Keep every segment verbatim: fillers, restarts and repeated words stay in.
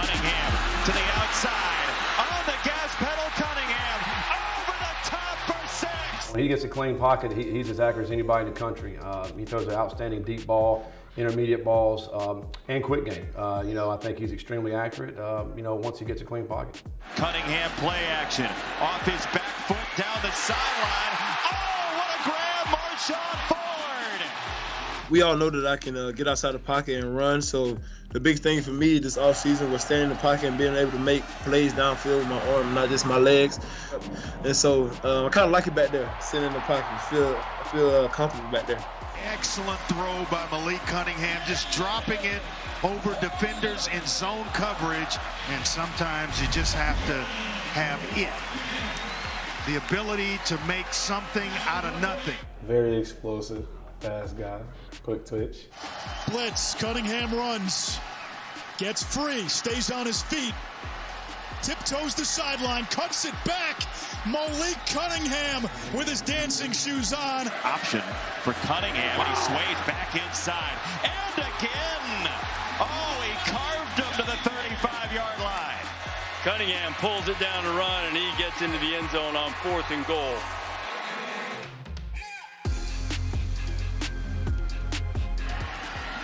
Cunningham to the outside. On the gas pedal, Cunningham over the top for six. He gets a clean pocket. He, he's as accurate as anybody in the country. Uh, he throws an outstanding deep ball, intermediate balls, um, and quick game. Uh, you know, I think he's extremely accurate, uh, you know, once he gets a clean pocket. Cunningham play action. Off his back foot, down the sideline. Oh, what a grab, Marshawn Ford! We all know that I can uh, get outside the pocket and run, so the big thing for me this offseason was staying in the pocket and being able to make plays downfield with my arm, not just my legs. And so uh, I kind of like it back there, sitting in the pocket. I feel, I feel uh, comfortable back there. Excellent throw by Malik Cunningham, just dropping it over defenders in zone coverage, and sometimes you just have to have it. The ability to make something out of nothing. Very explosive, fast guy, quick twitch. Blitz, Cunningham runs, gets free, stays on his feet, tiptoes the sideline, cuts it back. Malik Cunningham with his dancing shoes on. Option for Cunningham, wow. He sways back inside. And again! Oh, he carved him to the thirty-five yard line. Cunningham pulls it down to run, and he gets into the end zone on fourth and goal.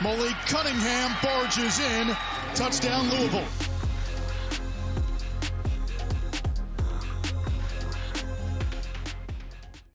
Malik Cunningham barges in. Touchdown, Louisville.